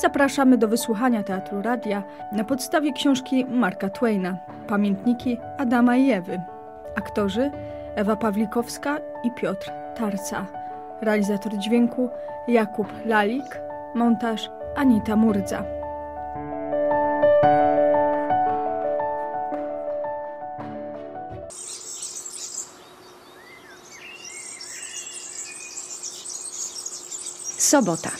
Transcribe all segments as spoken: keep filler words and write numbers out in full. Zapraszamy do wysłuchania Teatru Radia na podstawie książki Marka Twaina „Pamiętniki Adama i Ewy”. Aktorzy Ewa Pawlikowska i Piotr Tarca. Realizator dźwięku Jakub Lalik. Montaż Anita Murdza. Sobota.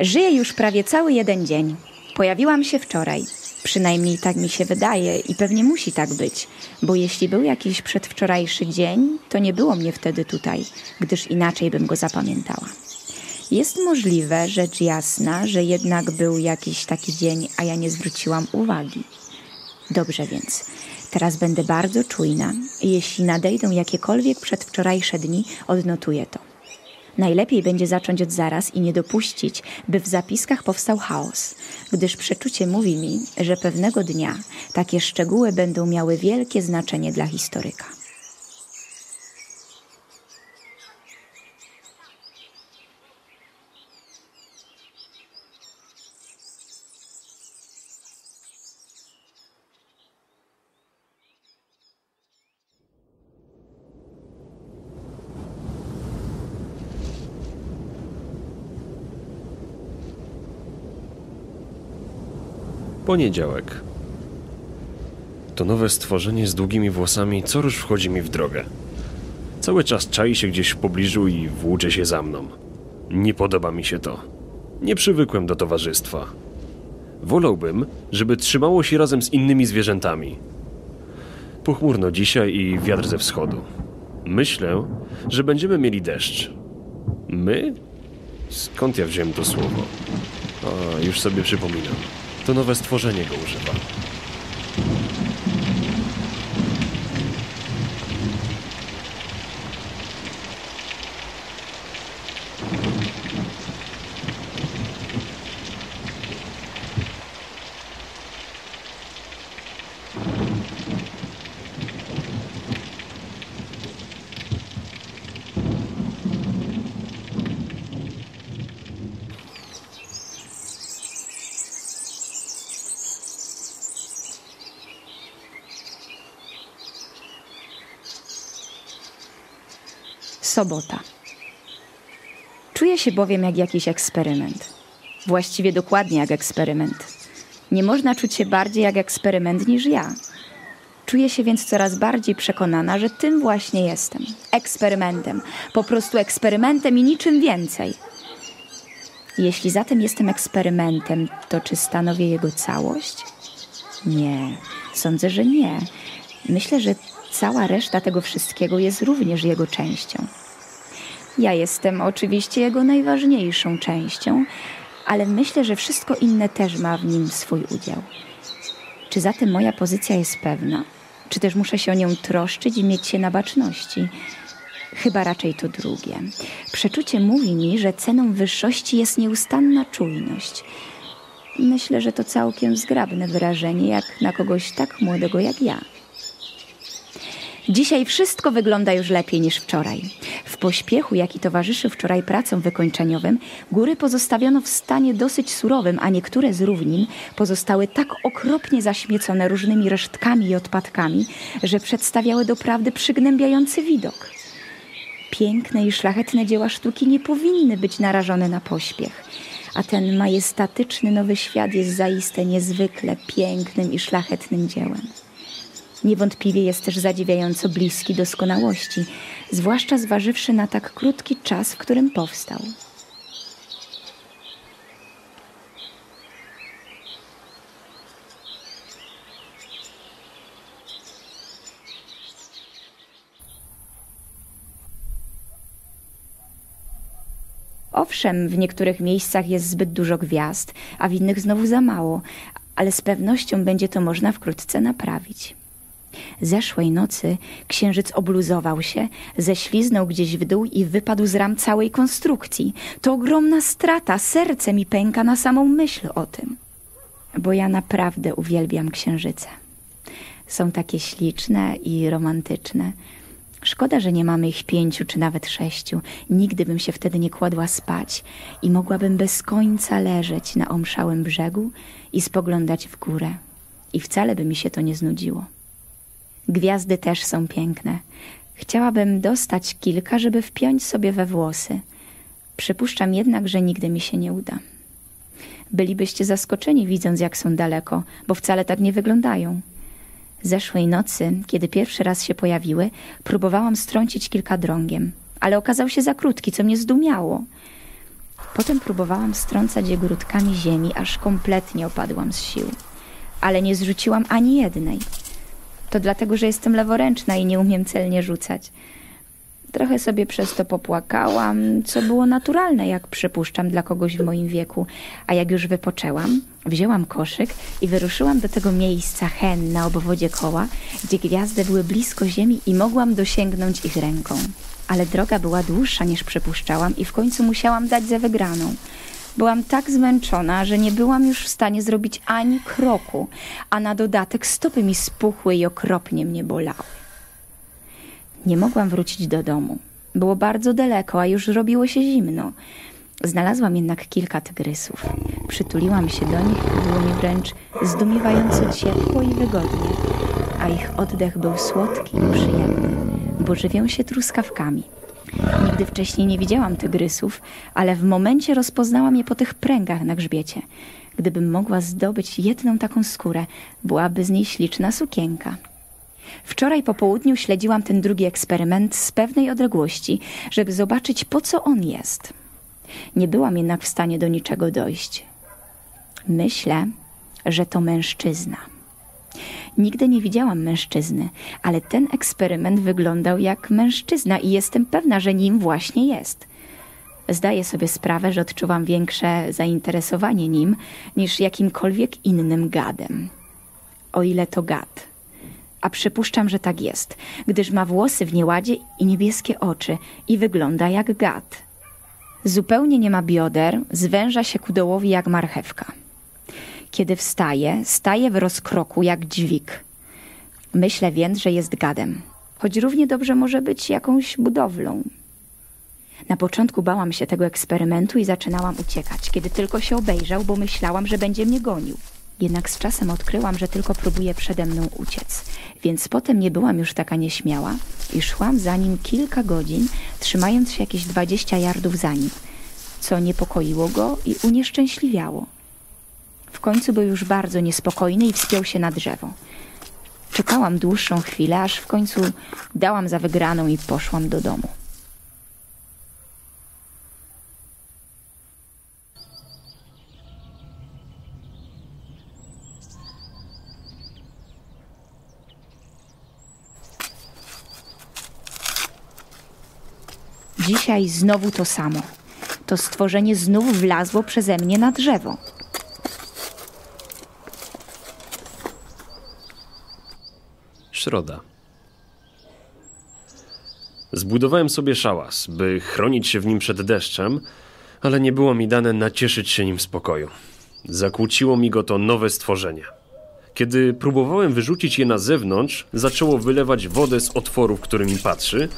Żyję już prawie cały jeden dzień. Pojawiłam się wczoraj. Przynajmniej tak mi się wydaje i pewnie musi tak być, bo jeśli był jakiś przedwczorajszy dzień, to nie było mnie wtedy tutaj, gdyż inaczej bym go zapamiętała. Jest możliwe, rzecz jasna, że jednak był jakiś taki dzień, a ja nie zwróciłam uwagi. Dobrze więc. Teraz będę bardzo czujna. Jeśli nadejdą jakiekolwiek przedwczorajsze dni, odnotuję to. Najlepiej będzie zacząć od zaraz i nie dopuścić, by w zapiskach powstał chaos, gdyż przeczucie mówi mi, że pewnego dnia takie szczegóły będą miały wielkie znaczenie dla historyka. Poniedziałek. To nowe stworzenie z długimi włosami co rusz wchodzi mi w drogę. Cały czas czai się gdzieś w pobliżu i włóczy się za mną. Nie podoba mi się to. Nie przywykłem do towarzystwa. Wolałbym, żeby trzymało się razem z innymi zwierzętami. Pochmurno dzisiaj i wiatr ze wschodu. Myślę, że będziemy mieli deszcz. My? Skąd ja wziąłem to słowo? A, już sobie przypominam. To nowe stworzenie go używa. Sobota. Czuję się bowiem jak jakiś eksperyment. Właściwie dokładnie jak eksperyment. Nie można czuć się bardziej jak eksperyment niż ja. Czuję się więc coraz bardziej przekonana, że tym właśnie jestem. Eksperymentem. Po prostu eksperymentem i niczym więcej. Jeśli zatem jestem eksperymentem, to czy stanowię jego całość? Nie. Sądzę, że nie. Myślę, że cała reszta tego wszystkiego jest również jego częścią. Ja jestem oczywiście jego najważniejszą częścią, ale myślę, że wszystko inne też ma w nim swój udział. Czy zatem moja pozycja jest pewna? Czy też muszę się o nią troszczyć i mieć się na baczności? Chyba raczej to drugie. Przeczucie mówi mi, że ceną wyższości jest nieustanna czujność. Myślę, że to całkiem zgrabne wyrażenie, jak na kogoś tak młodego jak ja. Dzisiaj wszystko wygląda już lepiej niż wczoraj. W pośpiechu, jaki towarzyszył wczoraj pracom wykończeniowym, góry pozostawiono w stanie dosyć surowym, a niektóre z równin pozostały tak okropnie zaśmiecone różnymi resztkami i odpadkami, że przedstawiały doprawdy przygnębiający widok. Piękne i szlachetne dzieła sztuki nie powinny być narażone na pośpiech, a ten majestatyczny nowy świat jest zaiste niezwykle pięknym i szlachetnym dziełem. Niewątpliwie jest też zadziwiająco bliski doskonałości, zwłaszcza zważywszy na tak krótki czas, w którym powstał. Owszem, w niektórych miejscach jest zbyt dużo gwiazd, a w innych znowu za mało, ale z pewnością będzie to można wkrótce naprawić. Zeszłej nocy księżyc obluzował się, ześliznął gdzieś w dół i wypadł z ram całej konstrukcji. To ogromna strata, serce mi pęka na samą myśl o tym. Bo ja naprawdę uwielbiam księżyce. Są takie śliczne i romantyczne. Szkoda, że nie mamy ich pięciu czy nawet sześciu. Nigdy bym się wtedy nie kładła spać i mogłabym bez końca leżeć na omszałym brzegu i spoglądać w górę. I wcale by mi się to nie znudziło. Gwiazdy też są piękne. Chciałabym dostać kilka, żeby wpiąć sobie we włosy. Przypuszczam jednak, że nigdy mi się nie uda. Bylibyście zaskoczeni, widząc, jak są daleko, bo wcale tak nie wyglądają. Zeszłej nocy, kiedy pierwszy raz się pojawiły, próbowałam strącić kilka drągiem, ale okazał się za krótki, co mnie zdumiało. Potem próbowałam strącać je grudkami ziemi, aż kompletnie opadłam z sił. Ale nie zrzuciłam ani jednej. To dlatego, że jestem leworęczna i nie umiem celnie rzucać. Trochę sobie przez to popłakałam, co było naturalne, jak przypuszczam, dla kogoś w moim wieku. A jak już wypoczęłam, wzięłam koszyk i wyruszyłam do tego miejsca hen na obwodzie koła, gdzie gwiazdy były blisko ziemi i mogłam dosięgnąć ich ręką. Ale droga była dłuższa niż przypuszczałam i w końcu musiałam dać za wygraną. Byłam tak zmęczona, że nie byłam już w stanie zrobić ani kroku, a na dodatek stopy mi spuchły i okropnie mnie bolały. Nie mogłam wrócić do domu. Było bardzo daleko, a już robiło się zimno. Znalazłam jednak kilka tygrysów. Przytuliłam się do nich i było mi wręcz zdumiewająco ciepło i wygodnie, a ich oddech był słodki i przyjemny, bo żywią się truskawkami. Nigdy wcześniej nie widziałam tygrysów, ale w momencie rozpoznałam je po tych pręgach na grzbiecie. Gdybym mogła zdobyć jedną taką skórę, byłaby z niej śliczna sukienka. Wczoraj po południu śledziłam ten drugi eksperyment z pewnej odległości, żeby zobaczyć, po co on jest. Nie byłam jednak w stanie do niczego dojść. Myślę, że to mężczyzna. Nigdy nie widziałam mężczyzny, ale ten eksperyment wyglądał jak mężczyzna i jestem pewna, że nim właśnie jest. Zdaję sobie sprawę, że odczuwam większe zainteresowanie nim niż jakimkolwiek innym gadem. O ile to gad. A przypuszczam, że tak jest, gdyż ma włosy w nieładzie i niebieskie oczy i wygląda jak gad. Zupełnie nie ma bioder, zwęża się ku dołowi jak marchewka. Kiedy wstaje, staje w rozkroku jak dźwig. Myślę więc, że jest gadem, choć równie dobrze może być jakąś budowlą. Na początku bałam się tego eksperymentu i zaczynałam uciekać, kiedy tylko się obejrzał, bo myślałam, że będzie mnie gonił. Jednak z czasem odkryłam, że tylko próbuje przede mną uciec, więc potem nie byłam już taka nieśmiała i szłam za nim kilka godzin, trzymając się jakieś dwadzieścia yardów za nim, co niepokoiło go i unieszczęśliwiało. W końcu był już bardzo niespokojny i wspiął się na drzewo. Czekałam dłuższą chwilę, aż w końcu dałam za wygraną i poszłam do domu. Dzisiaj znowu to samo. To stworzenie znów wlazło przeze mnie na drzewo. Środa. Zbudowałem sobie szałas, by chronić się w nim przed deszczem, ale nie było mi dane nacieszyć się nim w spokoju. Zakłóciło mi go to nowe stworzenie. Kiedy próbowałem wyrzucić je na zewnątrz, zaczęło wylewać wodę z otworów, którymi patrzy,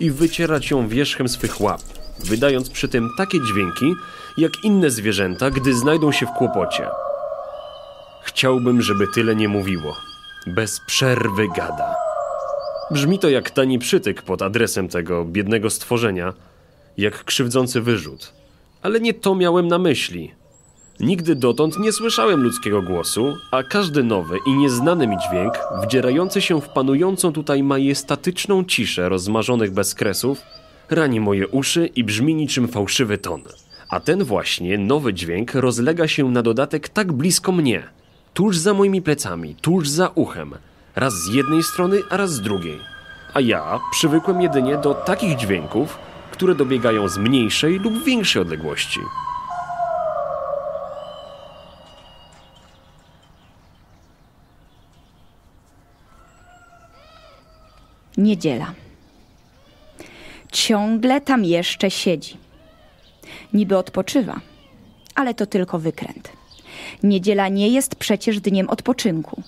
i wycierać ją wierzchem swych łap, wydając przy tym takie dźwięki, jak inne zwierzęta, gdy znajdą się w kłopocie. Chciałbym, żeby tyle nie mówiło. Bez przerwy gada. Brzmi to jak tani przytyk pod adresem tego biednego stworzenia, jak krzywdzący wyrzut. Ale nie to miałem na myśli. Nigdy dotąd nie słyszałem ludzkiego głosu, a każdy nowy i nieznany mi dźwięk, wdzierający się w panującą tutaj majestatyczną ciszę rozmarzonych bezkresów, rani moje uszy i brzmi niczym fałszywy ton. A ten właśnie nowy dźwięk rozlega się na dodatek tak blisko mnie, tuż za moimi plecami, tuż za uchem, raz z jednej strony, a raz z drugiej. A ja przywykłem jedynie do takich dźwięków, które dobiegają z mniejszej lub większej odległości. Niedziela. Ciągle tam jeszcze siedzi. Niby odpoczywa, ale to tylko wykręt. Niedziela nie jest przecież dniem odpoczynku.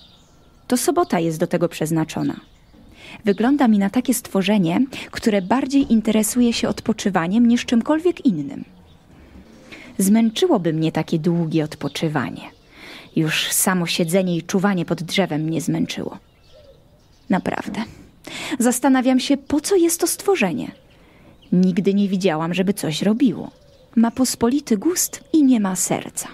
To sobota jest do tego przeznaczona. Wygląda mi na takie stworzenie, które bardziej interesuje się odpoczywaniem niż czymkolwiek innym. Zmęczyłoby mnie takie długie odpoczywanie. Już samo siedzenie i czuwanie pod drzewem mnie zmęczyło. Naprawdę. Zastanawiam się, po co jest to stworzenie. Nigdy nie widziałam, żeby coś robiło. Ma pospolity gust i nie ma serca.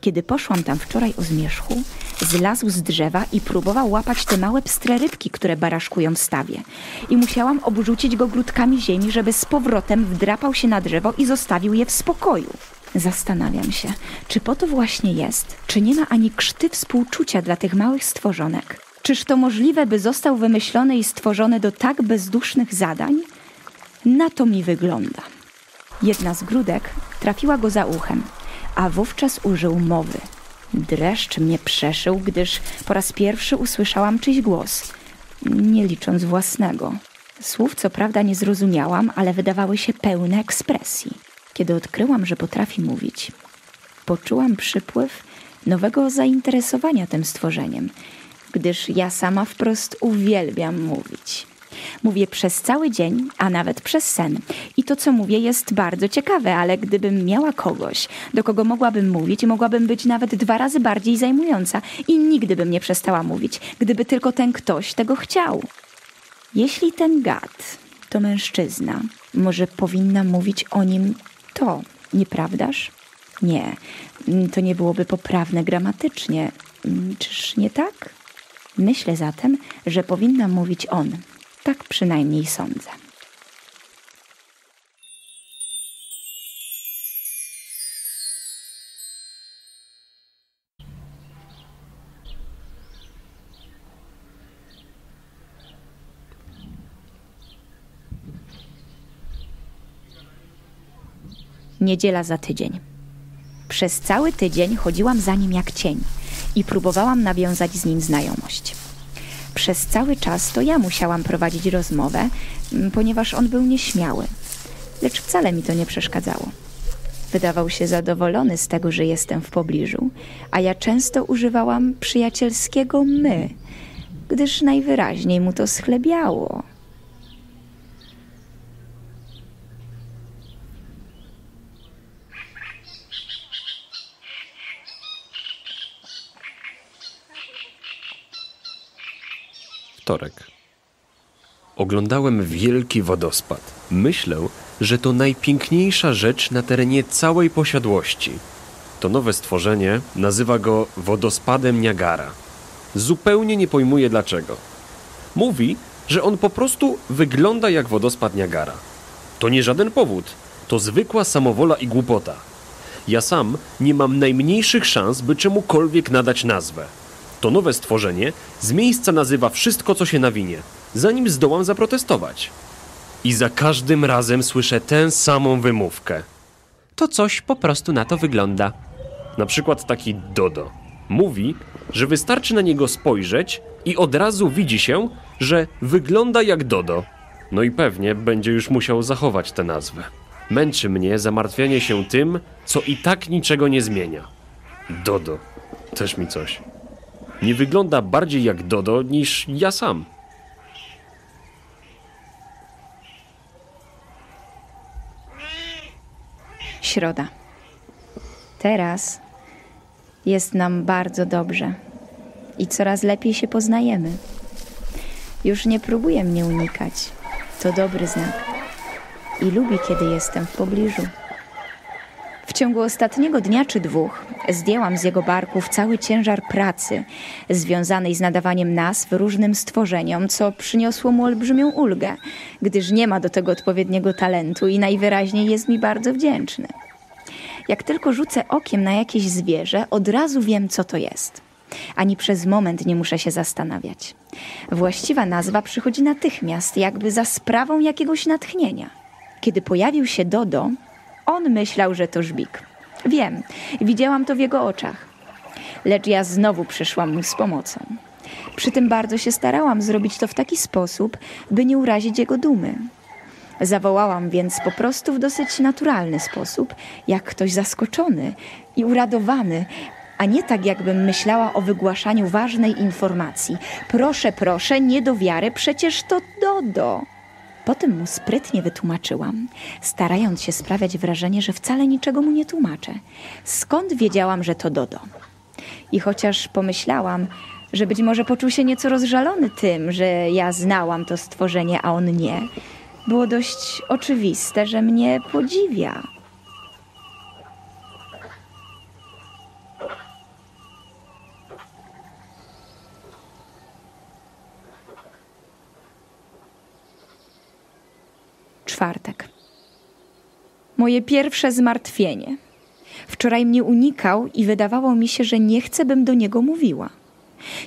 Kiedy poszłam tam wczoraj o zmierzchu, zlazł z drzewa i próbował łapać te małe pstre rybki, które baraszkują w stawie. I musiałam obrzucić go grudkami ziemi, żeby z powrotem wdrapał się na drzewo i zostawił je w spokoju. Zastanawiam się, czy po to właśnie jest, czy nie ma ani krzty współczucia dla tych małych stworzonek. Czyż to możliwe, by został wymyślony i stworzony do tak bezdusznych zadań? Na to mi wygląda. Jedna z grudek trafiła go za uchem, a wówczas użył mowy. Dreszcz mnie przeszył, gdyż po raz pierwszy usłyszałam czyjś głos, nie licząc własnego. Słów co prawda nie zrozumiałam, ale wydawały się pełne ekspresji. Kiedy odkryłam, że potrafi mówić, poczułam przypływ nowego zainteresowania tym stworzeniem, gdyż ja sama wprost uwielbiam mówić. Mówię przez cały dzień, a nawet przez sen. I to, co mówię, jest bardzo ciekawe, ale gdybym miała kogoś, do kogo mogłabym mówić, mogłabym być nawet dwa razy bardziej zajmująca i nigdy bym nie przestała mówić, gdyby tylko ten ktoś tego chciał. Jeśli ten gad to mężczyzna, może powinna mówić o nim to, nieprawdaż? Nie, to nie byłoby poprawne gramatycznie. Czyż nie tak? Myślę zatem, że powinna mówić on. Tak przynajmniej sądzę. Niedziela za tydzień. Przez cały tydzień chodziłam za nim jak cień i próbowałam nawiązać z nim znajomość. Przez cały czas to ja musiałam prowadzić rozmowę, ponieważ on był nieśmiały, lecz wcale mi to nie przeszkadzało. Wydawał się zadowolony z tego, że jestem w pobliżu, a ja często używałam przyjacielskiego my, gdyż najwyraźniej mu to schlebiało. Wtorek. Oglądałem wielki wodospad. Myślę, że to najpiękniejsza rzecz na terenie całej posiadłości. To nowe stworzenie nazywa go wodospadem Niagara. Zupełnie nie pojmuję dlaczego. Mówi, że on po prostu wygląda jak wodospad Niagara. To nie żaden powód, to zwykła samowola i głupota. Ja sam nie mam najmniejszych szans, by czemukolwiek nadać nazwę. To nowe stworzenie z miejsca nazywa wszystko, co się nawinie, zanim zdołam zaprotestować. I za każdym razem słyszę tę samą wymówkę. To coś po prostu na to wygląda. Na przykład taki Dodo. Mówi, że wystarczy na niego spojrzeć i od razu widzi się, że wygląda jak Dodo. No i pewnie będzie już musiał zachować tę nazwę. Męczy mnie zamartwianie się tym, co i tak niczego nie zmienia. Dodo. Też mi coś. Nie wygląda bardziej jak Dodo niż ja sam. Środa. Teraz jest nam bardzo dobrze i coraz lepiej się poznajemy. Już nie próbuje mnie unikać. To dobry znak. I lubi, kiedy jestem w pobliżu. W ciągu ostatniego dnia czy dwóch zdjęłam z jego barków cały ciężar pracy związanej z nadawaniem nazw różnym stworzeniom, co przyniosło mu olbrzymią ulgę, gdyż nie ma do tego odpowiedniego talentu i najwyraźniej jest mi bardzo wdzięczny. Jak tylko rzucę okiem na jakieś zwierzę, od razu wiem, co to jest. Ani przez moment nie muszę się zastanawiać. Właściwa nazwa przychodzi natychmiast, jakby za sprawą jakiegoś natchnienia. Kiedy pojawił się Dodo, on myślał, że to żbik. Wiem, widziałam to w jego oczach. Lecz ja znowu przyszłam mu z pomocą. Przy tym bardzo się starałam zrobić to w taki sposób, by nie urazić jego dumy. Zawołałam więc po prostu w dosyć naturalny sposób, jak ktoś zaskoczony i uradowany, a nie tak, jakbym myślała o wygłaszaniu ważnej informacji. Proszę, proszę, nie do wiary, przecież to Dodo. Potem mu sprytnie wytłumaczyłam, starając się sprawiać wrażenie, że wcale niczego mu nie tłumaczę. Skąd wiedziałam, że to Dodo? I chociaż pomyślałam, że być może poczuł się nieco rozżalony tym, że ja znałam to stworzenie, a on nie, było dość oczywiste, że mnie podziwia. Czwartek. Moje pierwsze zmartwienie. Wczoraj mnie unikał i wydawało mi się, że nie chcę, bym do niego mówiła.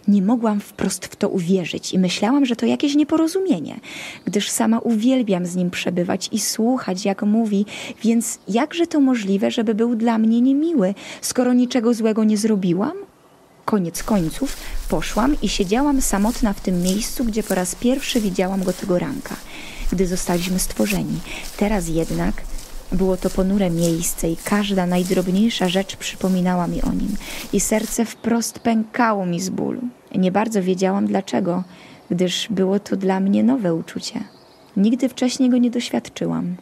Nie mogłam wprost w to uwierzyć i myślałam, że to jakieś nieporozumienie, gdyż sama uwielbiam z nim przebywać i słuchać, jak mówi, więc jakże to możliwe, żeby był dla mnie niemiły, skoro niczego złego nie zrobiłam? Koniec końców poszłam i siedziałam samotna w tym miejscu, gdzie po raz pierwszy widziałam go tego ranka, gdy zostaliśmy stworzeni. Teraz jednak było to ponure miejsce i każda najdrobniejsza rzecz przypominała mi o nim i serce wprost pękało mi z bólu. Nie bardzo wiedziałam dlaczego, gdyż było to dla mnie nowe uczucie. Nigdy wcześniej go nie doświadczyłam.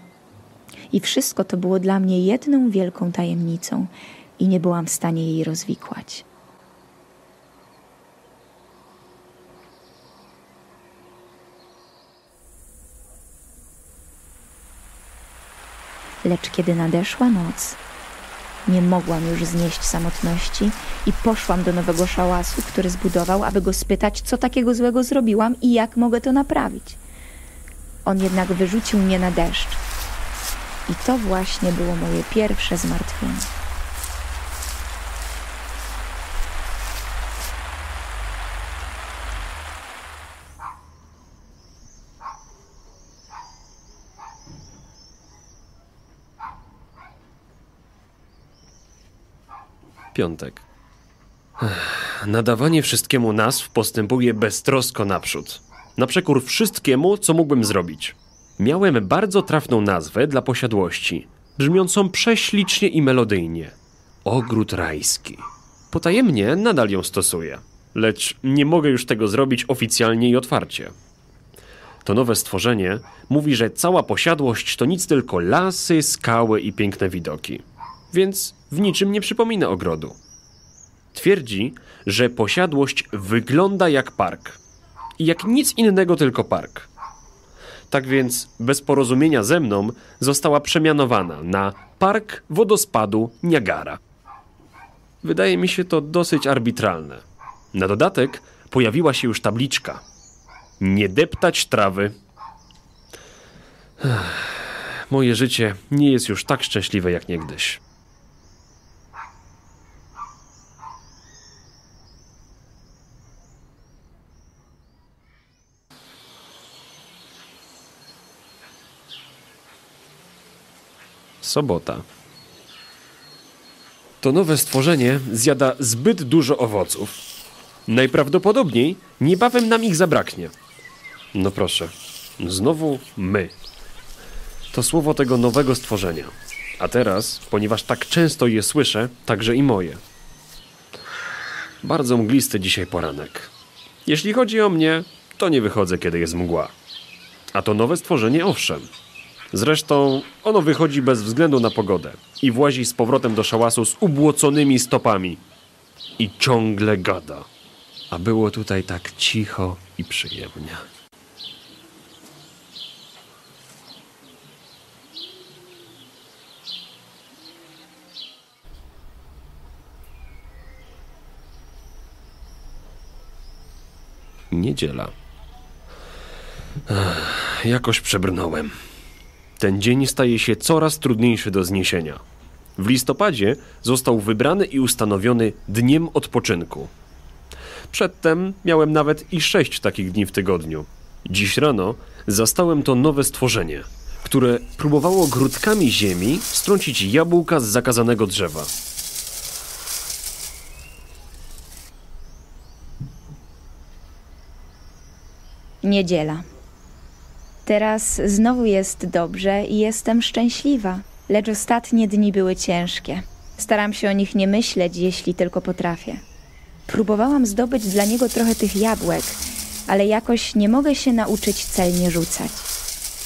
I wszystko to było dla mnie jedną wielką tajemnicą i nie byłam w stanie jej rozwikłać. Lecz kiedy nadeszła noc, nie mogłam już znieść samotności i poszłam do nowego szałasu, który zbudował, aby go spytać, co takiego złego zrobiłam i jak mogę to naprawić. On jednak wyrzucił mnie na deszcz. I to właśnie było moje pierwsze zmartwienie. Piątek. Nadawanie wszystkiemu nazw postępuje beztrosko naprzód. Na przekór wszystkiemu, co mógłbym zrobić. Miałem bardzo trafną nazwę dla posiadłości, brzmiącą prześlicznie i melodyjnie. Ogród rajski. Potajemnie nadal ją stosuję, lecz nie mogę już tego zrobić oficjalnie i otwarcie. To nowe stworzenie mówi, że cała posiadłość to nic tylko lasy, skały i piękne widoki. Więc w niczym nie przypomina ogrodu. Twierdzi, że posiadłość wygląda jak park. I jak nic innego, tylko park. Tak więc, bez porozumienia ze mną, została przemianowana na Park Wodospadu Niagara. Wydaje mi się to dosyć arbitralne. Na dodatek pojawiła się już tabliczka. Nie deptać trawy. Moje życie nie jest już tak szczęśliwe jak niegdyś. Sobota. To nowe stworzenie zjada zbyt dużo owoców. Najprawdopodobniej niebawem nam ich zabraknie. No proszę, znowu my. To słowo tego nowego stworzenia. A teraz, ponieważ tak często je słyszę, także i moje. Bardzo mglisty dzisiaj poranek. Jeśli chodzi o mnie, to nie wychodzę, kiedy jest mgła. A to nowe stworzenie owszem. Zresztą ono wychodzi bez względu na pogodę i włazi z powrotem do szałasu z ubłoconymi stopami. I ciągle gada. A było tutaj tak cicho i przyjemnie. Niedziela. Ach, jakoś przebrnąłem. Ten dzień staje się coraz trudniejszy do zniesienia. W listopadzie został wybrany i ustanowiony dniem odpoczynku. Przedtem miałem nawet i sześć takich dni w tygodniu. Dziś rano zastałem to nowe stworzenie, które próbowało grudkami ziemi strącić jabłka z zakazanego drzewa. Niedziela. Teraz znowu jest dobrze i jestem szczęśliwa, lecz ostatnie dni były ciężkie. Staram się o nich nie myśleć, jeśli tylko potrafię. Próbowałam zdobyć dla niego trochę tych jabłek, ale jakoś nie mogę się nauczyć celnie rzucać.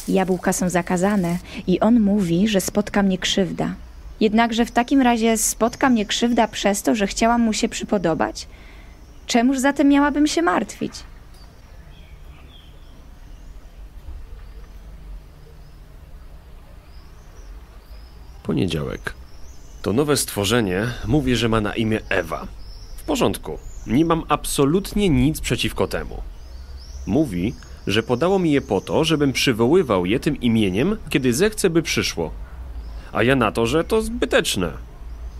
Jabłka są zakazane i on mówi, że spotka mnie krzywda. Jednakże w takim razie spotka mnie krzywda przez to, że chciałam mu się przypodobać? Czemuż zatem miałabym się martwić? Poniedziałek. To nowe stworzenie mówi, że ma na imię Ewa. W porządku, nie mam absolutnie nic przeciwko temu. Mówi, że podało mi je po to, żebym przywoływał je tym imieniem, kiedy zechce, by przyszło. A ja na to, że to zbyteczne.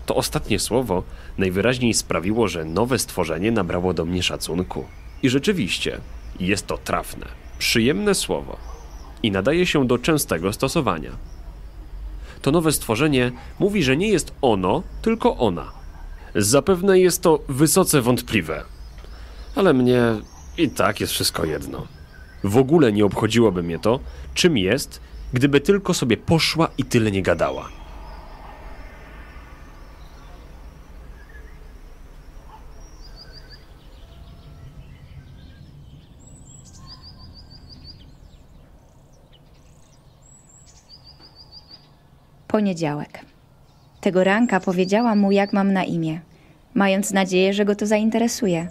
To ostatnie słowo najwyraźniej sprawiło, że nowe stworzenie nabrało do mnie szacunku. I rzeczywiście, jest to trafne, przyjemne słowo i nadaje się do częstego stosowania. To nowe stworzenie mówi, że nie jest ono, tylko ona. Zapewne jest to wysoce wątpliwe, ale mnie i tak jest wszystko jedno. W ogóle nie obchodziłoby mnie to, czym jest, gdyby tylko sobie poszła i tyle nie gadała. Poniedziałek. Tego ranka powiedziałam mu, jak mam na imię, mając nadzieję, że go to zainteresuje.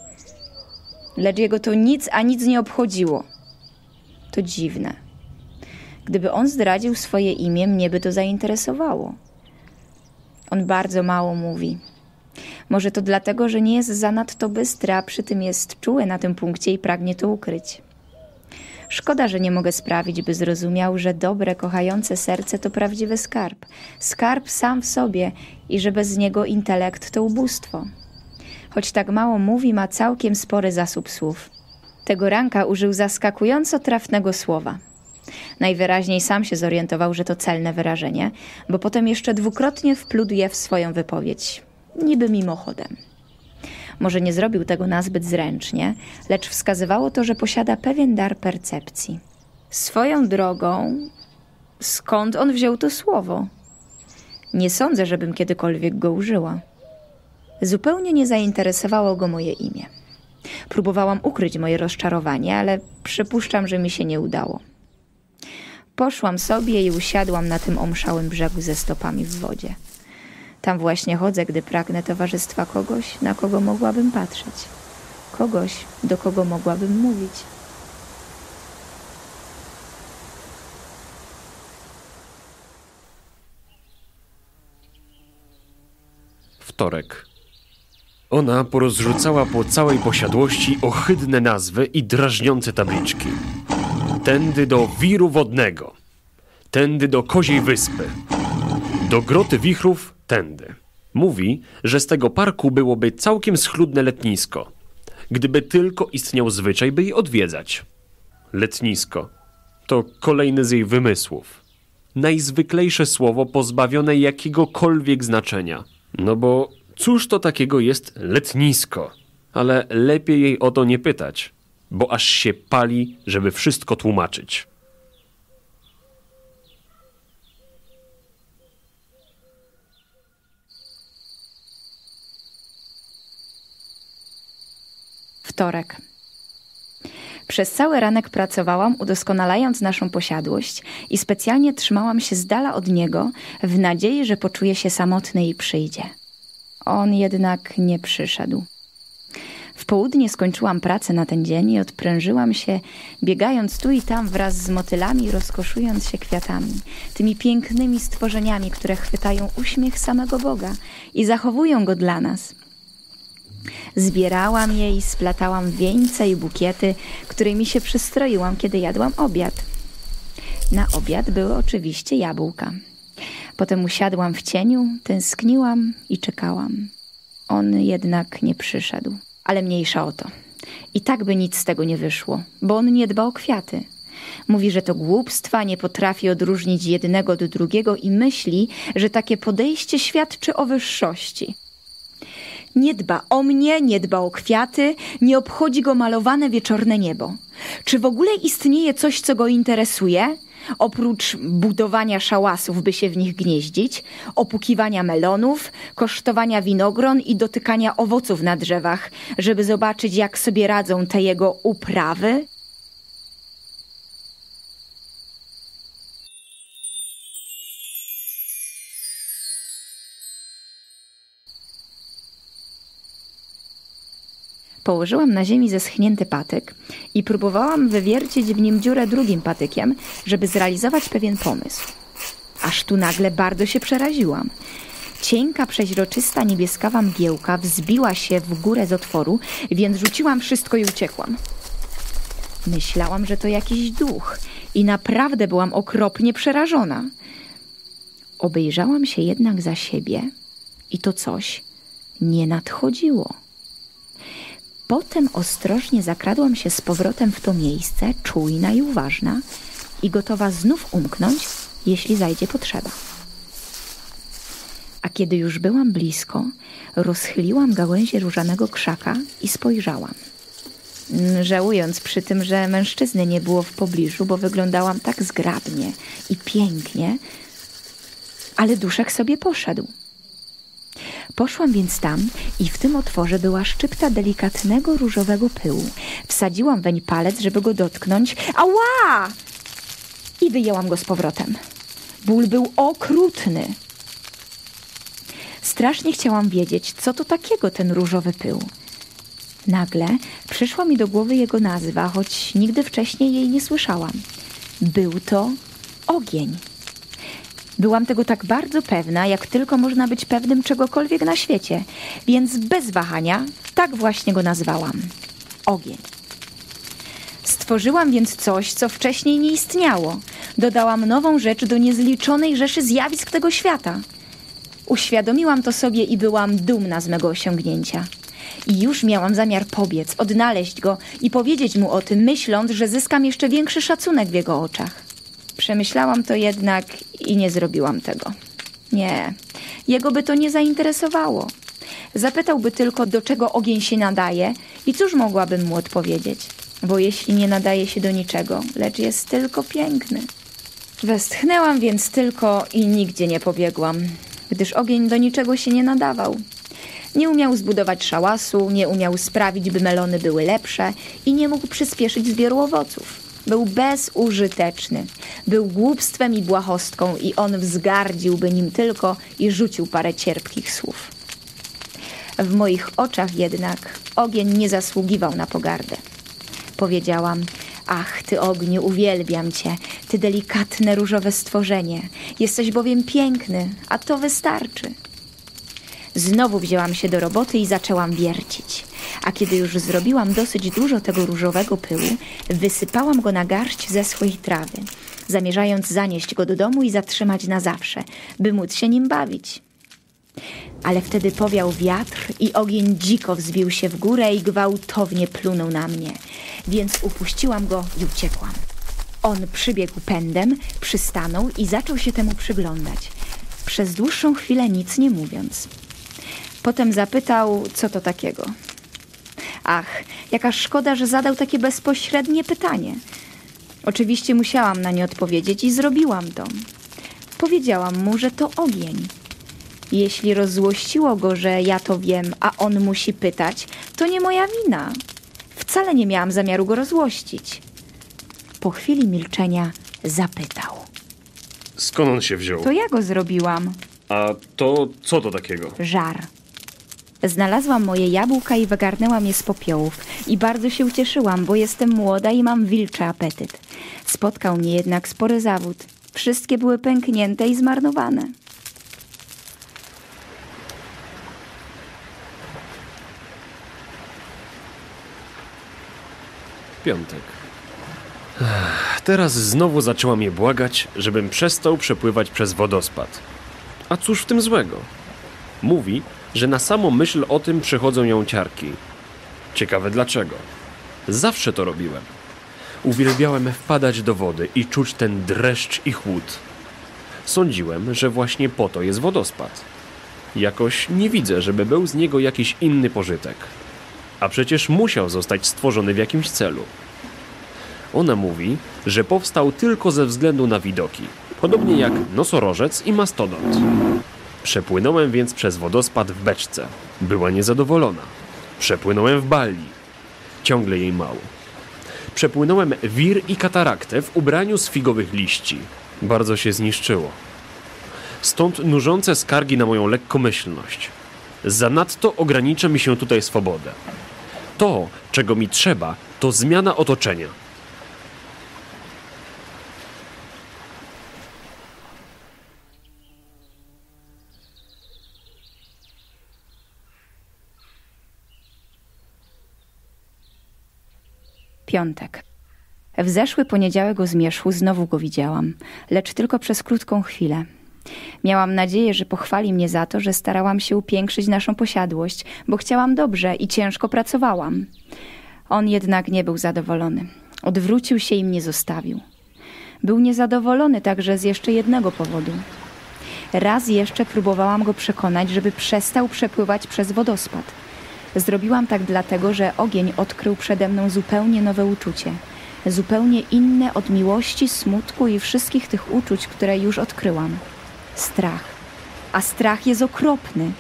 Lecz jego to nic, a nic nie obchodziło. To dziwne. Gdyby on zdradził swoje imię, mnie by to zainteresowało. On bardzo mało mówi. Może to dlatego, że nie jest zanadto bystry, a przy tym jest czuły na tym punkcie i pragnie to ukryć. Szkoda, że nie mogę sprawić, by zrozumiał, że dobre, kochające serce to prawdziwy skarb. Skarb sam w sobie i że bez niego intelekt to ubóstwo. Choć tak mało mówi, ma całkiem spory zasób słów. Tego ranka użył zaskakująco trafnego słowa. Najwyraźniej sam się zorientował, że to celne wyrażenie, bo potem jeszcze dwukrotnie wplótł je w swoją wypowiedź. Niby mimochodem. Może nie zrobił tego nazbyt zręcznie, lecz wskazywało to, że posiada pewien dar percepcji. Swoją drogą, skąd on wziął to słowo? Nie sądzę, żebym kiedykolwiek go użyła. Zupełnie nie zainteresowało go moje imię. Próbowałam ukryć moje rozczarowanie, ale przypuszczam, że mi się nie udało. Poszłam sobie i usiadłam na tym omszałym brzegu ze stopami w wodzie. Tam właśnie chodzę, gdy pragnę towarzystwa kogoś, na kogo mogłabym patrzeć. Kogoś, do kogo mogłabym mówić. Wtorek. Ona porozrzucała po całej posiadłości ohydne nazwy i drażniące tabliczki. Tędy do wiru wodnego. Tędy do koziej wyspy. Do groty wichrów. Tędy. Mówi, że z tego parku byłoby całkiem schludne letnisko, gdyby tylko istniał zwyczaj, by je odwiedzać. Letnisko. To kolejny z jej wymysłów. Najzwyklejsze słowo pozbawione jakiegokolwiek znaczenia. No bo cóż to takiego jest letnisko? Ale lepiej jej o to nie pytać, bo aż się pali, żeby wszystko tłumaczyć. Wtorek. Przez cały ranek pracowałam, udoskonalając naszą posiadłość i specjalnie trzymałam się z dala od niego w nadziei, że poczuje się samotny i przyjdzie. On jednak nie przyszedł. W południe skończyłam pracę na ten dzień i odprężyłam się, biegając tu i tam wraz z motylami, rozkoszując się kwiatami, tymi pięknymi stworzeniami, które chwytają uśmiech samego Boga i zachowują go dla nas. Zbierałam je i splatałam wieńce i bukiety, którymi się przystroiłam, kiedy jadłam obiad. Na obiad były oczywiście jabłka. Potem usiadłam w cieniu, tęskniłam i czekałam. On jednak nie przyszedł. Ale mniejsza o to. I tak by nic z tego nie wyszło, bo on nie dba o kwiaty. Mówi, że to głupstwa, nie potrafi odróżnić jednego od drugiego i myśli, że takie podejście świadczy o wyższości. Nie dba o mnie, nie dba o kwiaty, nie obchodzi go malowane wieczorne niebo. Czy w ogóle istnieje coś, co go interesuje? Oprócz budowania szałasów, by się w nich gnieździć, opukiwania melonów, kosztowania winogron i dotykania owoców na drzewach, żeby zobaczyć, jak sobie radzą te jego uprawy? Położyłam na ziemi zeschnięty patyk i próbowałam wywiercić w nim dziurę drugim patykiem, żeby zrealizować pewien pomysł. Aż tu nagle bardzo się przeraziłam. Cienka, przeźroczysta, niebieskawa mgiełka wzbiła się w górę z otworu, więc rzuciłam wszystko i uciekłam. Myślałam, że to jakiś duch i naprawdę byłam okropnie przerażona. Obejrzałam się jednak za siebie i to coś nie nadchodziło. Potem ostrożnie zakradłam się z powrotem w to miejsce, czujna i uważna i gotowa znów umknąć, jeśli zajdzie potrzeba. A kiedy już byłam blisko, rozchyliłam gałęzie różanego krzaka i spojrzałam. Żałując przy tym, że mężczyzny nie było w pobliżu, bo wyglądałam tak zgrabnie i pięknie, ale duszek sobie poszedł. Poszłam więc tam i w tym otworze była szczypta delikatnego różowego pyłu. Wsadziłam weń palec, żeby go dotknąć. Ała! I wyjęłam go z powrotem. Ból był okrutny. Strasznie chciałam wiedzieć, co to takiego ten różowy pył. Nagle przyszła mi do głowy jego nazwa, choć nigdy wcześniej jej nie słyszałam. Był to ogień. Byłam tego tak bardzo pewna, jak tylko można być pewnym czegokolwiek na świecie, więc bez wahania tak właśnie go nazwałam. Ogień. Stworzyłam więc coś, co wcześniej nie istniało. Dodałam nową rzecz do niezliczonej rzeszy zjawisk tego świata. Uświadomiłam to sobie i byłam dumna z mego osiągnięcia. I już miałam zamiar pobiec, odnaleźć go i powiedzieć mu o tym, myśląc, że zyskam jeszcze większy szacunek w jego oczach. Przemyślałam to jednak i nie zrobiłam tego. Nie, jego by to nie zainteresowało. Zapytałby tylko, do czego ogień się nadaje i cóż mogłabym mu odpowiedzieć, bo jeśli nie nadaje się do niczego, lecz jest tylko piękny. Westchnęłam więc tylko i nigdzie nie pobiegłam, gdyż ogień do niczego się nie nadawał. Nie umiał zbudować szałasu, nie umiał sprawić, by melony były lepsze i nie mógł przyspieszyć zbioru owoców. Był bezużyteczny, był głupstwem i błahostką i on wzgardziłby nim tylko i rzucił parę cierpkich słów. W moich oczach jednak ogień nie zasługiwał na pogardę. Powiedziałam, ach, ty ogniu, uwielbiam cię, ty delikatne różowe stworzenie, jesteś bowiem piękny, a to wystarczy. Znowu wzięłam się do roboty i zaczęłam wiercić. A kiedy już zrobiłam dosyć dużo tego różowego pyłu, wysypałam go na garść zeschłej trawy, zamierzając zanieść go do domu i zatrzymać na zawsze, by móc się nim bawić. Ale wtedy powiał wiatr i ogień dziko wzbił się w górę i gwałtownie plunął na mnie, więc upuściłam go i uciekłam. On przybiegł pędem, przystanął i zaczął się temu przyglądać, przez dłuższą chwilę nic nie mówiąc. Potem zapytał, co to takiego. Ach, jaka szkoda, że zadał takie bezpośrednie pytanie. Oczywiście musiałam na nie odpowiedzieć i zrobiłam to. Powiedziałam mu, że to ogień. Jeśli rozzłościło go, że ja to wiem, a on musi pytać, to nie moja wina. Wcale nie miałam zamiaru go rozzłościć. Po chwili milczenia zapytał. Skąd on się wziął? To ja go zrobiłam. A to co to takiego? Żar. Znalazłam moje jabłka i wygarnęłam je z popiołów i bardzo się ucieszyłam, bo jestem młoda i mam wilczy apetyt. Spotkał mnie jednak spory zawód. Wszystkie były pęknięte i zmarnowane. Piątek. Teraz znowu zaczęła mnie błagać, żebym przestał przepływać przez wodospad. A cóż w tym złego? Mówi, że na samą myśl o tym przychodzą ją ciarki. Ciekawe dlaczego. Zawsze to robiłem. Uwielbiałem wpadać do wody i czuć ten dreszcz i chłód. Sądziłem, że właśnie po to jest wodospad. Jakoś nie widzę, żeby był z niego jakiś inny pożytek. A przecież musiał zostać stworzony w jakimś celu. Ona mówi, że powstał tylko ze względu na widoki, podobnie jak nosorożec i mastodont. Przepłynąłem więc przez wodospad w beczce. Była niezadowolona. Przepłynąłem w Bali. Ciągle jej mało. Przepłynąłem wir i kataraktę w ubraniu z figowych liści. Bardzo się zniszczyło. Stąd nużące skargi na moją lekkomyślność. Zanadto ogranicza mi się tutaj swobodę. To, czego mi trzeba, to zmiana otoczenia. Piątek. W zeszły poniedziałek o zmierzchu znowu go widziałam, lecz tylko przez krótką chwilę. Miałam nadzieję, że pochwali mnie za to, że starałam się upiększyć naszą posiadłość, bo chciałam dobrze i ciężko pracowałam. On jednak nie był zadowolony. Odwrócił się i mnie zostawił. Był niezadowolony także z jeszcze jednego powodu. Raz jeszcze próbowałam go przekonać, żeby przestał przepływać przez wodospad. Zrobiłam tak dlatego, że ogień odkrył przede mną zupełnie nowe uczucie. Zupełnie inne od miłości, smutku i wszystkich tych uczuć, które już odkryłam. Strach. A strach jest okropny.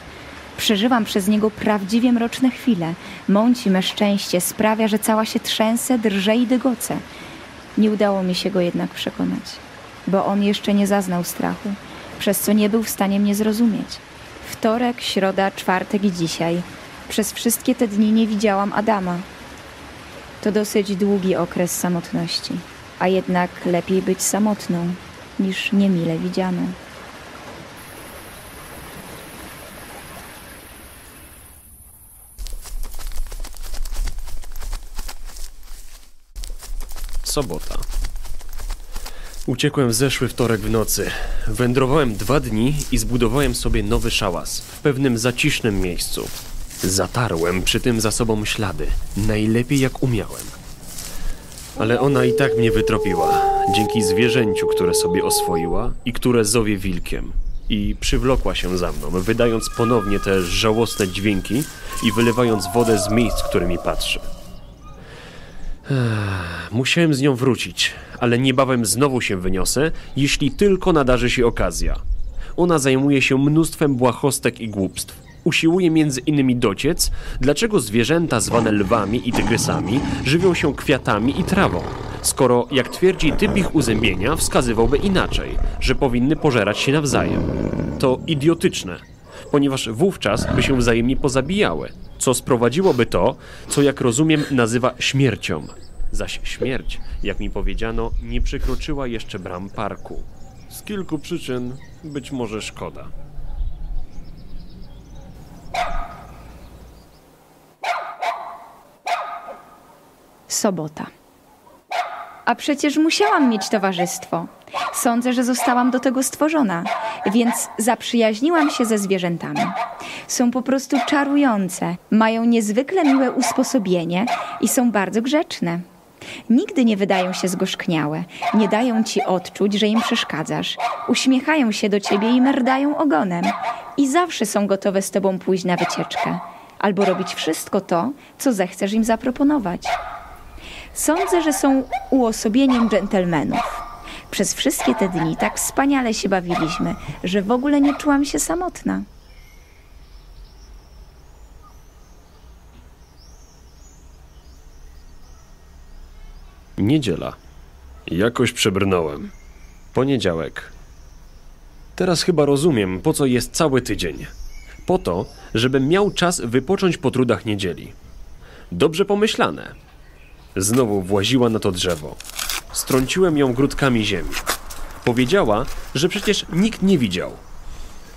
Przeżywam przez niego prawdziwie mroczne chwile. Mąci me szczęście, sprawia, że cała się trzęsę, drżę i dygocę. Nie udało mi się go jednak przekonać, bo on jeszcze nie zaznał strachu, przez co nie był w stanie mnie zrozumieć. Wtorek, środa, czwartek i dzisiaj. Przez wszystkie te dni nie widziałam Adama. To dosyć długi okres samotności, a jednak lepiej być samotną niż niemile widzianą. Sobota. Uciekłem w zeszły wtorek w nocy. Wędrowałem dwa dni i zbudowałem sobie nowy szałas w pewnym zacisznym miejscu. Zatarłem przy tym za sobą ślady, najlepiej jak umiałem. Ale ona i tak mnie wytropiła, dzięki zwierzęciu, które sobie oswoiła i które zowie wilkiem. I przywlokła się za mną, wydając ponownie te żałosne dźwięki i wylewając wodę z miejsc, którymi patrzy. Musiałem z nią wrócić, ale niebawem znowu się wyniosę, jeśli tylko nadarzy się okazja. Ona zajmuje się mnóstwem błahostek i głupstw. Usiłuje między innymi dociec, dlaczego zwierzęta zwane lwami i tygrysami żywią się kwiatami i trawą, skoro, jak twierdzi, typ ich uzębienia wskazywałby inaczej, że powinny pożerać się nawzajem. To idiotyczne, ponieważ wówczas by się wzajemnie pozabijały, co sprowadziłoby to, co jak rozumiem nazywa śmiercią. Zaś śmierć, jak mi powiedziano, nie przekroczyła jeszcze bram parku. Z kilku przyczyn być może szkoda. Sobota. A przecież musiałam mieć towarzystwo. Sądzę, że zostałam do tego stworzona, więc zaprzyjaźniłam się ze zwierzętami. Są po prostu czarujące, mają niezwykle miłe usposobienie i są bardzo grzeczne. Nigdy nie wydają się zgorzkniałe, nie dają ci odczuć, że im przeszkadzasz. Uśmiechają się do ciebie i merdają ogonem. I zawsze są gotowe z tobą pójść na wycieczkę albo robić wszystko to, co zechcesz im zaproponować. Sądzę, że są uosobieniem dżentelmenów. Przez wszystkie te dni tak wspaniale się bawiliśmy, że w ogóle nie czułam się samotna. Niedziela. Jakoś przebrnąłem. Poniedziałek. Teraz chyba rozumiem, po co jest cały tydzień. Po to, żebym miał czas wypocząć po trudach niedzieli. Dobrze pomyślane. Znowu właziła na to drzewo. Strąciłem ją grudkami ziemi. Powiedziała, że przecież nikt nie widział.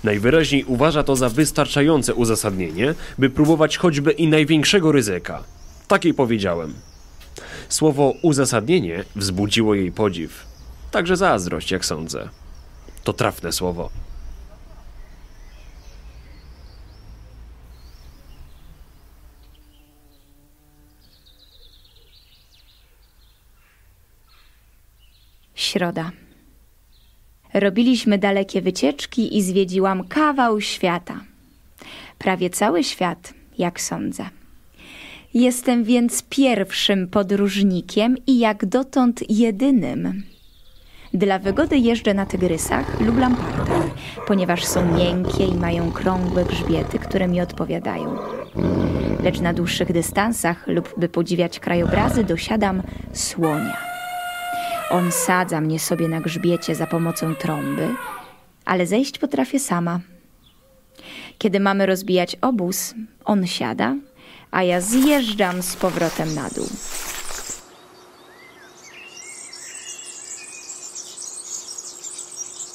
Najwyraźniej uważa to za wystarczające uzasadnienie, by próbować choćby i największego ryzyka. Tak jej powiedziałem. Słowo uzasadnienie wzbudziło jej podziw. Także zazdrość, jak sądzę. To trafne słowo. Środa. Robiliśmy dalekie wycieczki i zwiedziłam kawał świata. Prawie cały świat, jak sądzę. Jestem więc pierwszym podróżnikiem i jak dotąd jedynym. Dla wygody jeżdżę na tygrysach lub lampartach, ponieważ są miękkie i mają krągłe grzbiety, które mi odpowiadają. Lecz na dłuższych dystansach lub by podziwiać krajobrazy dosiadam słonia. On sadza mnie sobie na grzbiecie za pomocą trąby, ale zejść potrafię sama. Kiedy mamy rozbijać obóz, on siada, a ja zjeżdżam z powrotem na dół.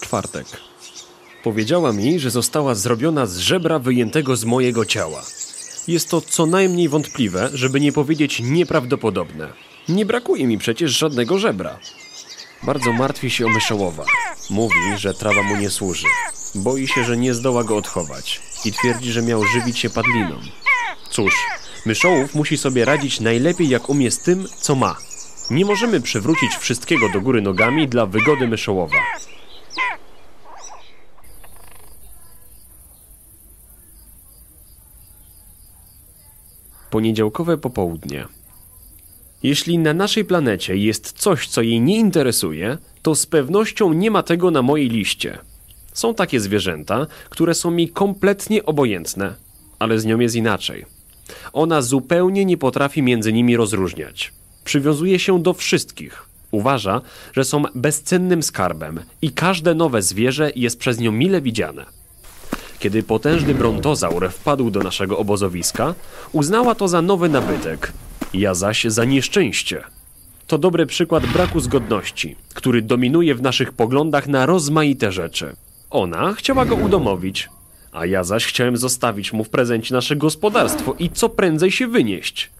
Czwartek. Powiedziała mi, że została zrobiona z żebra wyjętego z mojego ciała. Jest to co najmniej wątpliwe, żeby nie powiedzieć nieprawdopodobne. Nie brakuje mi przecież żadnego żebra. Bardzo martwi się o myszołowa. Mówi, że trawa mu nie służy. Boi się, że nie zdoła go odchować i twierdzi, że miał żywić się padliną. Cóż, myszołów musi sobie radzić najlepiej jak umie z tym, co ma. Nie możemy przywrócić wszystkiego do góry nogami dla wygody myszołowa. Poniedziałkowe popołudnie. Jeśli na naszej planecie jest coś, co jej nie interesuje, to z pewnością nie ma tego na mojej liście. Są takie zwierzęta, które są mi kompletnie obojętne, ale z nią jest inaczej. Ona zupełnie nie potrafi między nimi rozróżniać. Przywiązuje się do wszystkich. Uważa, że są bezcennym skarbem i każde nowe zwierzę jest przez nią mile widziane. Kiedy potężny brontozaur wpadł do naszego obozowiska, uznała to za nowy nabytek, ja zaś za nieszczęście. To dobry przykład braku zgodności, który dominuje w naszych poglądach na rozmaite rzeczy. Ona chciała go udomowić, a ja zaś chciałem zostawić mu w prezencie nasze gospodarstwo i co prędzej się wynieść.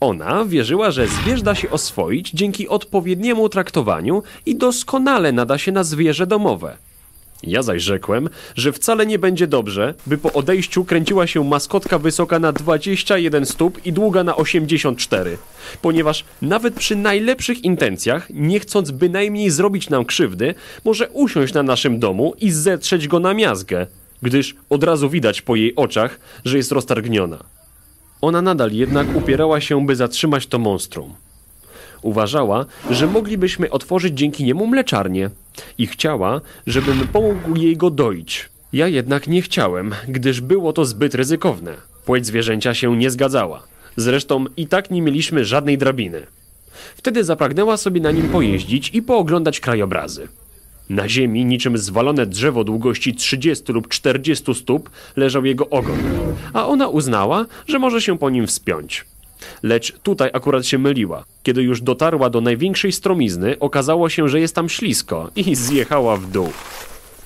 Ona wierzyła, że zwierz da się oswoić dzięki odpowiedniemu traktowaniu i doskonale nada się na zwierzę domowe. Ja zaś rzekłem, że wcale nie będzie dobrze, by po odejściu kręciła się maskotka wysoka na dwadzieścia jeden stóp i długa na osiemdziesiąt cztery, ponieważ nawet przy najlepszych intencjach, nie chcąc bynajmniej zrobić nam krzywdy, może usiąść na naszym domu i zetrzeć go na miazgę, gdyż od razu widać po jej oczach, że jest roztargniona. Ona nadal jednak upierała się, by zatrzymać to monstrum. Uważała, że moglibyśmy otworzyć dzięki niemu mleczarnię i chciała, żebym pomógł jej go doić. Ja jednak nie chciałem, gdyż było to zbyt ryzykowne. Płeć zwierzęcia się nie zgadzała. Zresztą i tak nie mieliśmy żadnej drabiny. Wtedy zapragnęła sobie na nim pojeździć i pooglądać krajobrazy. Na ziemi, niczym zwalone drzewo długości trzydziestu lub czterdziestu stóp, leżał jego ogon, a ona uznała, że może się po nim wspiąć. Lecz tutaj akurat się myliła. Kiedy już dotarła do największej stromizny, okazało się, że jest tam ślisko i zjechała w dół.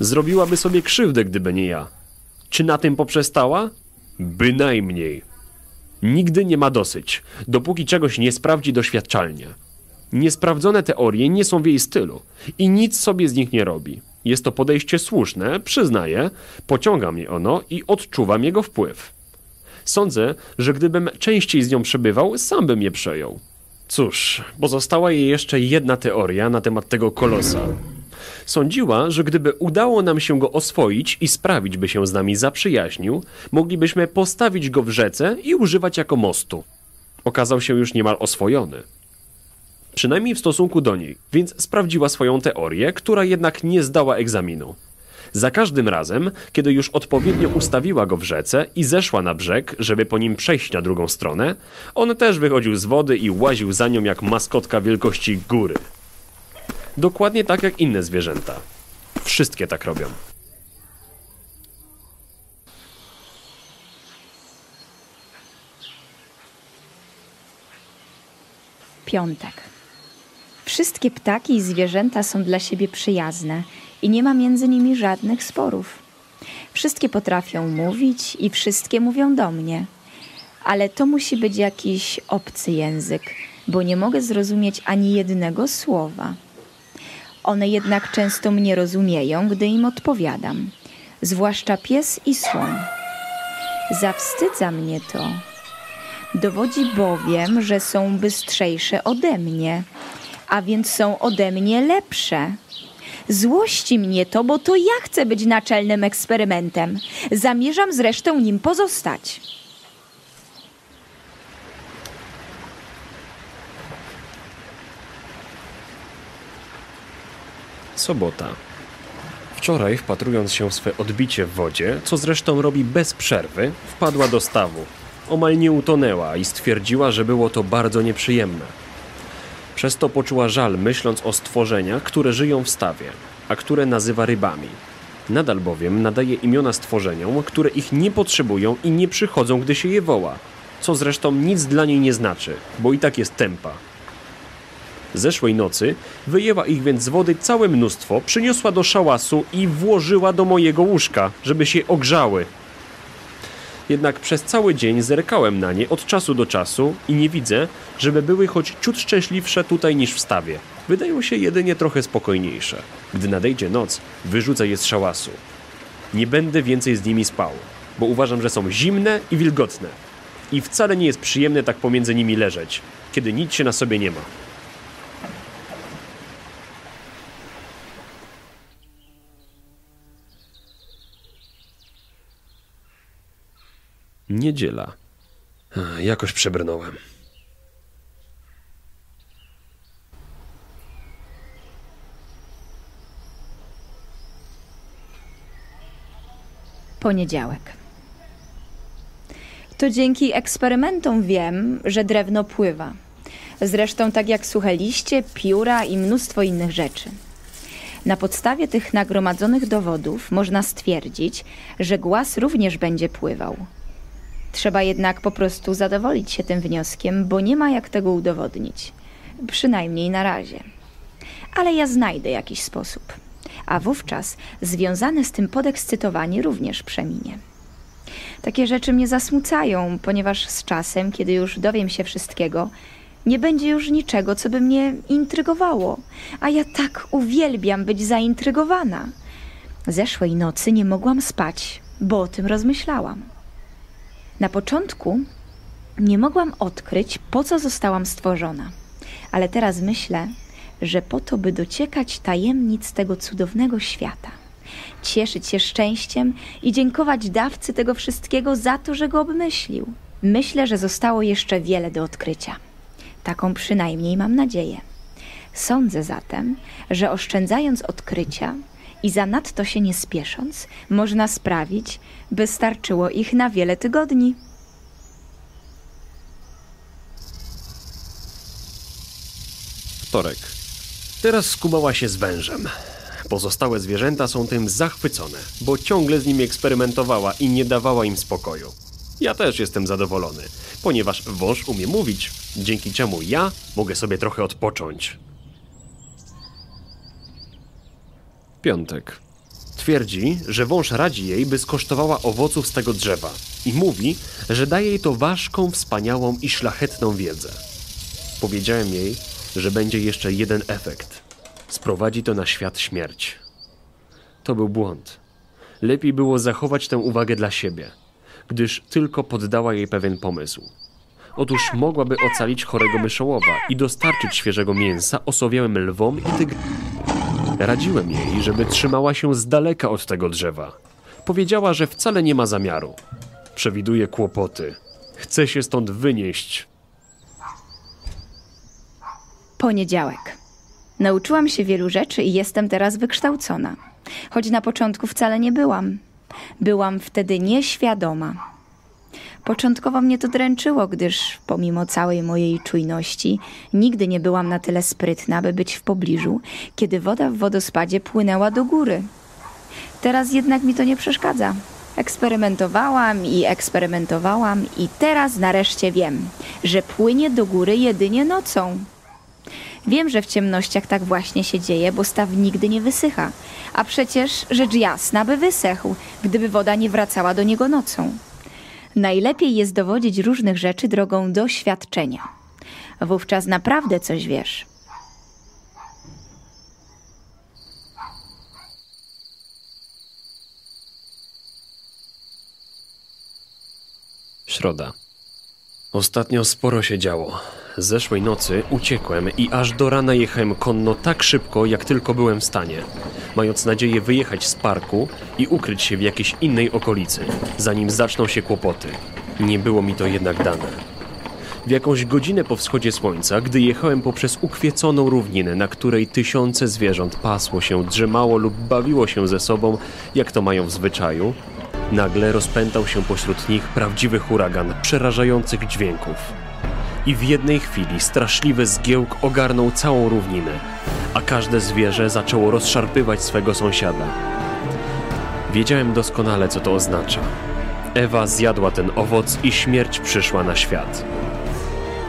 Zrobiłaby sobie krzywdę, gdyby nie ja. Czy na tym poprzestała? Bynajmniej. Nigdy nie ma dosyć, dopóki czegoś nie sprawdzi doświadczalnie. Niesprawdzone teorie nie są w jej stylu i nic sobie z nich nie robi. Jest to podejście słuszne, przyznaję, pociąga mnie ono i odczuwam jego wpływ. Sądzę, że gdybym częściej z nią przebywał, sam bym je przejął. Cóż, pozostała jej jeszcze jedna teoria na temat tego kolosa. Sądziła, że gdyby udało nam się go oswoić i sprawić, by się z nami zaprzyjaźnił, moglibyśmy postawić go w rzece i używać jako mostu. Okazał się już niemal oswojony. Przynajmniej w stosunku do niej, więc sprawdziła swoją teorię, która jednak nie zdała egzaminu. Za każdym razem, kiedy już odpowiednio ustawiła go w rzece i zeszła na brzeg, żeby po nim przejść na drugą stronę, on też wychodził z wody i łaził za nią jak maskotka wielkości góry. Dokładnie tak jak inne zwierzęta. Wszystkie tak robią. Piątek. Wszystkie ptaki i zwierzęta są dla siebie przyjazne i nie ma między nimi żadnych sporów. Wszystkie potrafią mówić i wszystkie mówią do mnie. Ale to musi być jakiś obcy język, bo nie mogę zrozumieć ani jednego słowa. One jednak często mnie rozumieją, gdy im odpowiadam. Zwłaszcza pies i słoń. Zawstydza mnie to. Dowodzi bowiem, że są bystrzejsze ode mnie, a więc są ode mnie lepsze. Złości mnie to, bo to ja chcę być naczelnym eksperymentem. Zamierzam zresztą nim pozostać. Sobota. Wczoraj, wpatrując się w swe odbicie w wodzie, co zresztą robi bez przerwy, wpadła do stawu. Omal nie utonęła i stwierdziła, że było to bardzo nieprzyjemne. Przez to poczuła żal, myśląc o stworzeniach, które żyją w stawie, a które nazywa rybami. Nadal bowiem nadaje imiona stworzeniom, które ich nie potrzebują i nie przychodzą, gdy się je woła, co zresztą nic dla niej nie znaczy, bo i tak jest tępa. Zeszłej nocy wyjęła ich więc z wody całe mnóstwo, przyniosła do szałasu i włożyła do mojego łóżka, żeby się ogrzały. Jednak przez cały dzień zerkałem na nie od czasu do czasu i nie widzę, żeby były choć ciut szczęśliwsze tutaj niż w stawie. Wydają się jedynie trochę spokojniejsze. Gdy nadejdzie noc, wyrzucę je z szałasu. Nie będę więcej z nimi spał, bo uważam, że są zimne i wilgotne. I wcale nie jest przyjemne tak pomiędzy nimi leżeć, kiedy nic się na sobie nie ma. Niedziela. Jakoś przebrnąłem. Poniedziałek. To dzięki eksperymentom wiem, że drewno pływa. Zresztą tak jak suche liście, pióra i mnóstwo innych rzeczy. Na podstawie tych nagromadzonych dowodów można stwierdzić, że głaz również będzie pływał. Trzeba jednak po prostu zadowolić się tym wnioskiem, bo nie ma jak tego udowodnić. Przynajmniej na razie. Ale ja znajdę jakiś sposób. A wówczas związane z tym podekscytowanie również przeminie. Takie rzeczy mnie zasmucają, ponieważ z czasem, kiedy już dowiem się wszystkiego, nie będzie już niczego, co by mnie intrygowało. A ja tak uwielbiam być zaintrygowana. Zeszłej nocy nie mogłam spać, bo o tym rozmyślałam. Na początku nie mogłam odkryć, po co zostałam stworzona, ale teraz myślę, że po to, by dociekać tajemnic tego cudownego świata, cieszyć się szczęściem i dziękować dawcy tego wszystkiego za to, że go obmyślił. Myślę, że zostało jeszcze wiele do odkrycia. Taką przynajmniej mam nadzieję. Sądzę zatem, że oszczędzając odkrycia i zanadto się nie spiesząc, można sprawić, by starczyło ich na wiele tygodni. Wtorek. Teraz skumała się z wężem. Pozostałe zwierzęta są tym zachwycone, bo ciągle z nimi eksperymentowała i nie dawała im spokoju. Ja też jestem zadowolony, ponieważ wąż umie mówić, dzięki czemu ja mogę sobie trochę odpocząć. Piątek. Twierdzi, że wąż radzi jej, by skosztowała owoców z tego drzewa i mówi, że daje jej to ważką, wspaniałą i szlachetną wiedzę. Powiedziałem jej, że będzie jeszcze jeden efekt. Sprowadzi to na świat śmierć. To był błąd. Lepiej było zachować tę uwagę dla siebie, gdyż tylko poddała jej pewien pomysł. Otóż mogłaby ocalić chorego myszołowa i dostarczyć świeżego mięsa osowiałym lwom i tygrysom. Radziłem jej, żeby trzymała się z daleka od tego drzewa. Powiedziała, że wcale nie ma zamiaru. Przewiduje kłopoty. Chce się stąd wynieść. Poniedziałek. Nauczyłam się wielu rzeczy i jestem teraz wykształcona. Choć na początku wcale nie byłam. Byłam wtedy nieświadoma. Początkowo mnie to dręczyło, gdyż pomimo całej mojej czujności nigdy nie byłam na tyle sprytna, by być w pobliżu, kiedy woda w wodospadzie płynęła do góry. Teraz jednak mi to nie przeszkadza. Eksperymentowałam i eksperymentowałam i teraz nareszcie wiem, że płynie do góry jedynie nocą. Wiem, że w ciemnościach tak właśnie się dzieje, bo staw nigdy nie wysycha, a przecież rzecz jasna by wysechł, gdyby woda nie wracała do niego nocą. Najlepiej jest dowodzić różnych rzeczy drogą doświadczenia. Wówczas naprawdę coś wiesz. Środa. Ostatnio sporo się działo. Zeszłej nocy uciekłem i aż do rana jechałem konno tak szybko, jak tylko byłem w stanie, mając nadzieję wyjechać z parku i ukryć się w jakiejś innej okolicy, zanim zaczną się kłopoty. Nie było mi to jednak dane. W jakąś godzinę po wschodzie słońca, gdy jechałem poprzez ukwieconą równinę, na której tysiące zwierząt pasło się, drzemało lub bawiło się ze sobą, jak to mają w zwyczaju, nagle rozpętał się pośród nich prawdziwy huragan przerażających dźwięków. I w jednej chwili straszliwy zgiełk ogarnął całą równinę, a każde zwierzę zaczęło rozszarpywać swego sąsiada. Wiedziałem doskonale, co to oznacza. Ewa zjadła ten owoc i śmierć przyszła na świat.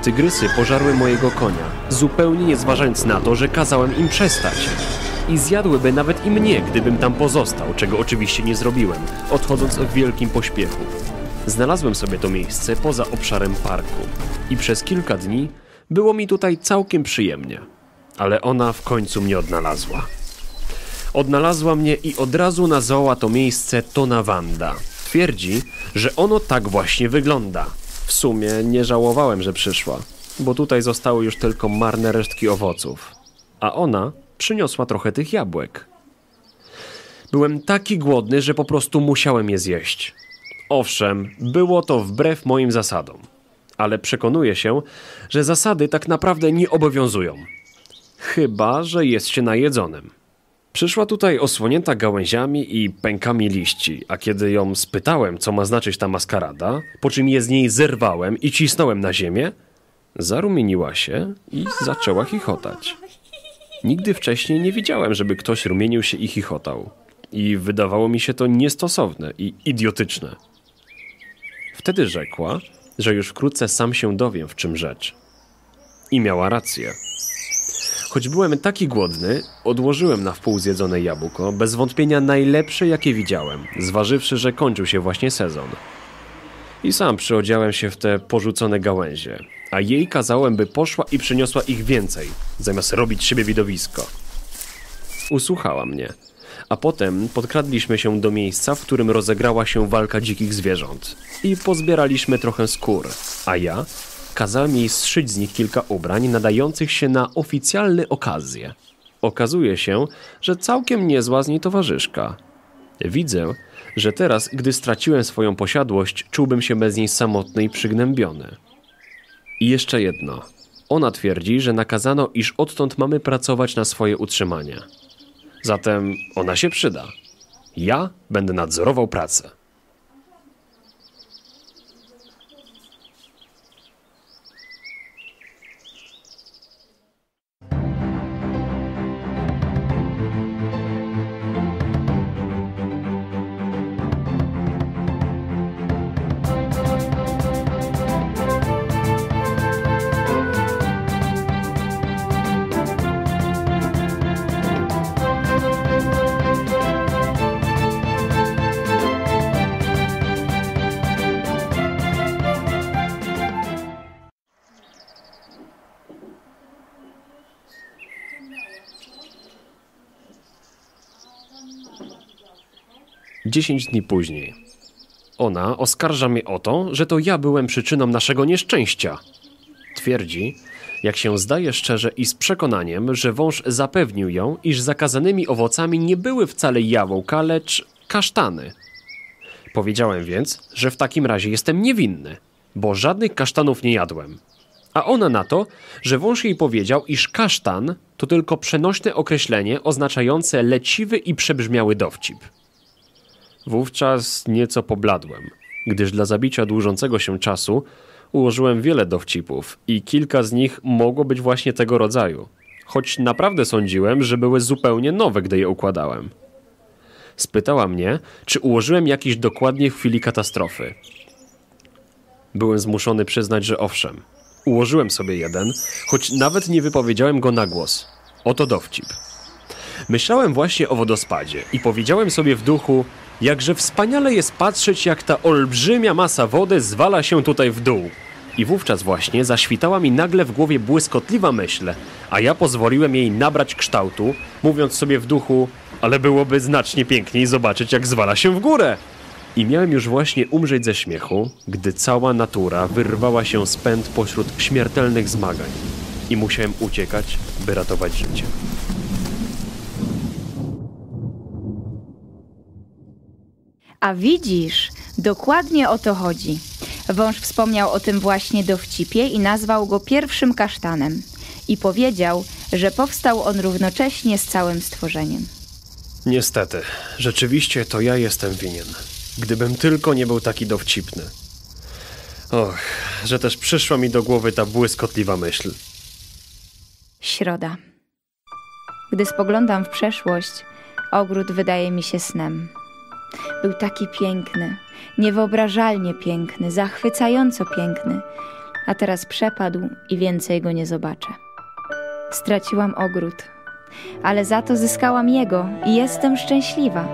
Tygrysy pożarły mojego konia, zupełnie nie zważając na to, że kazałem im przestać. I zjadłyby nawet i mnie, gdybym tam pozostał, czego oczywiście nie zrobiłem, odchodząc w wielkim pośpiechu. Znalazłem sobie to miejsce poza obszarem parku i przez kilka dni było mi tutaj całkiem przyjemnie. Ale ona w końcu mnie odnalazła. Odnalazła mnie i od razu nazwała to miejsce Tonawanda. Twierdzi, że ono tak właśnie wygląda. W sumie nie żałowałem, że przyszła, bo tutaj zostały już tylko marne resztki owoców, a ona przyniosła trochę tych jabłek. Byłem taki głodny, że po prostu musiałem je zjeść. Owszem, było to wbrew moim zasadom, ale przekonuję się, że zasady tak naprawdę nie obowiązują. Chyba że jest się najedzonym. Przyszła tutaj osłonięta gałęziami i pękami liści, a kiedy ją spytałem, co ma znaczyć ta maskarada, po czym je z niej zerwałem i cisnąłem na ziemię, zarumieniła się i zaczęła chichotać. Nigdy wcześniej nie widziałem, żeby ktoś rumienił się i chichotał. I wydawało mi się to niestosowne i idiotyczne. Wtedy rzekła, że już wkrótce sam się dowiem, w czym rzecz. I miała rację. Choć byłem taki głodny, odłożyłem na wpół zjedzone jabłko, bez wątpienia najlepsze, jakie widziałem, zważywszy, że kończył się właśnie sezon. I sam przyodziałem się w te porzucone gałęzie, a jej kazałem, by poszła i przyniosła ich więcej, zamiast robić z siebie widowisko. Usłuchała mnie, a potem podkradliśmy się do miejsca, w którym rozegrała się walka dzikich zwierząt i pozbieraliśmy trochę skór, a ja kazałem jej zszyć z nich kilka ubrań nadających się na oficjalne okazje. Okazuje się, że całkiem niezła z niej towarzyszka. Widzę, że teraz, gdy straciłem swoją posiadłość, czułbym się bez niej samotny i przygnębiony. I jeszcze jedno. Ona twierdzi, że nakazano, iż odtąd mamy pracować na swoje utrzymanie. Zatem ona się przyda. Ja będę nadzorował pracę. Dziesięć dni później. Ona oskarża mnie o to, że to ja byłem przyczyną naszego nieszczęścia. Twierdzi, jak się zdaje szczerze i z przekonaniem, że wąż zapewnił ją, iż zakazanymi owocami nie były wcale jabłka, lecz kasztany. Powiedziałem więc, że w takim razie jestem niewinny, bo żadnych kasztanów nie jadłem. A ona na to, że wąż jej powiedział, iż kasztan to tylko przenośne określenie oznaczające leciwy i przebrzmiały dowcip. Wówczas nieco pobladłem, gdyż dla zabicia dłużącego się czasu ułożyłem wiele dowcipów i kilka z nich mogło być właśnie tego rodzaju, choć naprawdę sądziłem, że były zupełnie nowe, gdy je układałem. Spytała mnie, czy ułożyłem jakiś dokładnie w chwili katastrofy. Byłem zmuszony przyznać, że owszem, ułożyłem sobie jeden, choć nawet nie wypowiedziałem go na głos. Oto dowcip. Myślałem właśnie o wodospadzie i powiedziałem sobie w duchu: jakże wspaniale jest patrzeć, jak ta olbrzymia masa wody zwala się tutaj w dół. I wówczas właśnie zaświtała mi nagle w głowie błyskotliwa myśl, a ja pozwoliłem jej nabrać kształtu, mówiąc sobie w duchu: ale byłoby znacznie piękniej zobaczyć, jak zwala się w górę. I miałem już właśnie umrzeć ze śmiechu, gdy cała natura wyrwała się z pęd pośród śmiertelnych zmagań i musiałem uciekać, by ratować życie. A widzisz, dokładnie o to chodzi. Wąż wspomniał o tym właśnie dowcipie i nazwał go pierwszym kasztanem. I powiedział, że powstał on równocześnie z całym stworzeniem. Niestety, rzeczywiście to ja jestem winien. Gdybym tylko nie był taki dowcipny. Och, że też przyszła mi do głowy ta błyskotliwa myśl. Środa. Gdy spoglądam w przeszłość, ogród wydaje mi się snem. Był taki piękny, niewyobrażalnie piękny, zachwycająco piękny, a teraz przepadł i więcej go nie zobaczę. Straciłam ogród, ale za to zyskałam jego i jestem szczęśliwa.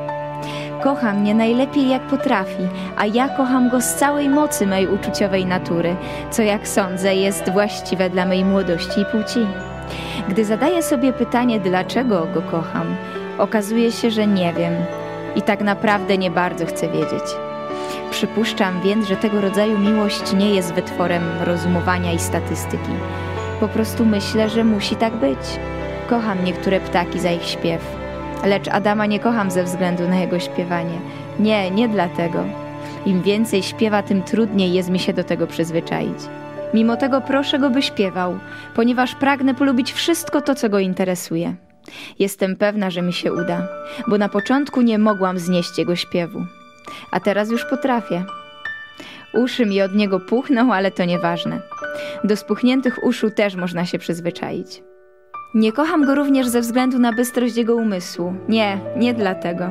Kocha mnie najlepiej jak potrafi, a ja kocham go z całej mocy mej uczuciowej natury, co jak sądzę jest właściwe dla mej młodości i płci. Gdy zadaję sobie pytanie, dlaczego go kocham, okazuje się, że nie wiem. I tak naprawdę nie bardzo chcę wiedzieć. Przypuszczam więc, że tego rodzaju miłość nie jest wytworem rozumowania i statystyki. Po prostu myślę, że musi tak być. Kocham niektóre ptaki za ich śpiew. Lecz Adama nie kocham ze względu na jego śpiewanie. Nie, nie dlatego. Im więcej śpiewa, tym trudniej jest mi się do tego przyzwyczaić. Mimo tego proszę go, by śpiewał, ponieważ pragnę polubić wszystko to, co go interesuje. Jestem pewna, że mi się uda, bo na początku nie mogłam znieść jego śpiewu. A teraz już potrafię. Uszy mi od niego puchną, ale to nieważne. Do spuchniętych uszu też można się przyzwyczaić. Nie kocham go również ze względu na bystrość jego umysłu. Nie, nie dlatego.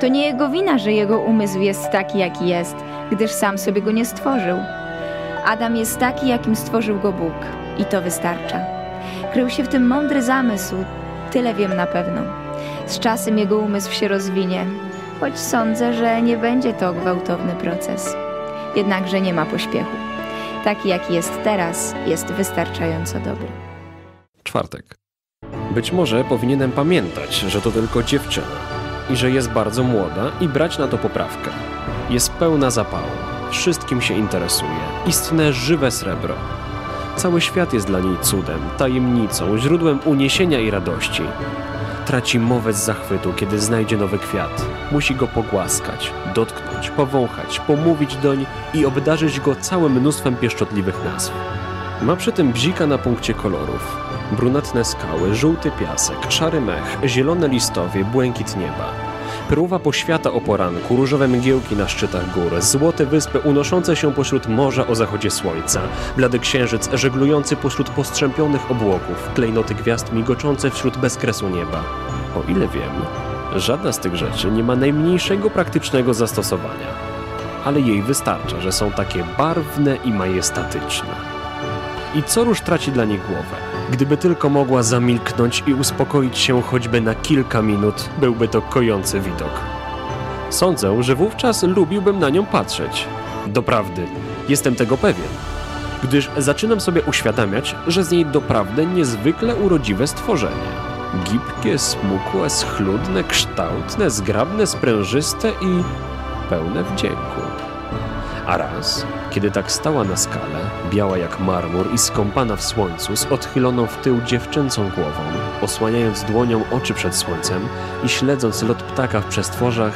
To nie jego wina, że jego umysł jest taki, jaki jest, gdyż sam sobie go nie stworzył. Adam jest taki, jakim stworzył go Bóg. I to wystarcza. Krył się w tym mądry zamysł. Tyle wiem na pewno. Z czasem jego umysł się rozwinie, choć sądzę, że nie będzie to gwałtowny proces. Jednakże nie ma pośpiechu. Taki, jaki jest teraz, jest wystarczająco dobry. Czwartek. Być może powinienem pamiętać, że to tylko dziewczyna i że jest bardzo młoda i brać na to poprawkę. Jest pełna zapału, wszystkim się interesuje, istne żywe srebro. Cały świat jest dla niej cudem, tajemnicą, źródłem uniesienia i radości. Traci mowę z zachwytu, kiedy znajdzie nowy kwiat. Musi go pogłaskać, dotknąć, powąchać, pomówić doń i obdarzyć go całym mnóstwem pieszczotliwych nazw. Ma przy tym bzika na punkcie kolorów. Brunatne skały, żółty piasek, szary mech, zielone listowie, błękit nieba. Pruwa poświata o poranku, różowe mgiełki na szczytach gór, złote wyspy unoszące się pośród morza o zachodzie słońca, blady księżyc żeglujący pośród postrzępionych obłoków, klejnoty gwiazd migoczące wśród bezkresu nieba. O ile wiem, żadna z tych rzeczy nie ma najmniejszego praktycznego zastosowania, ale jej wystarcza, że są takie barwne i majestatyczne. I co róż traci dla niej głowę? Gdyby tylko mogła zamilknąć i uspokoić się choćby na kilka minut, byłby to kojący widok. Sądzę, że wówczas lubiłbym na nią patrzeć. Doprawdy, jestem tego pewien, gdyż zaczynam sobie uświadamiać, że z niej doprawdy niezwykle urodziwe stworzenie. Gibkie, smukłe, schludne, kształtne, zgrabne, sprężyste i pełne wdzięku. A raz, kiedy tak stała na skale, biała jak marmur i skąpana w słońcu, z odchyloną w tył dziewczęcą głową, osłaniając dłonią oczy przed słońcem i śledząc lot ptaka w przestworzach,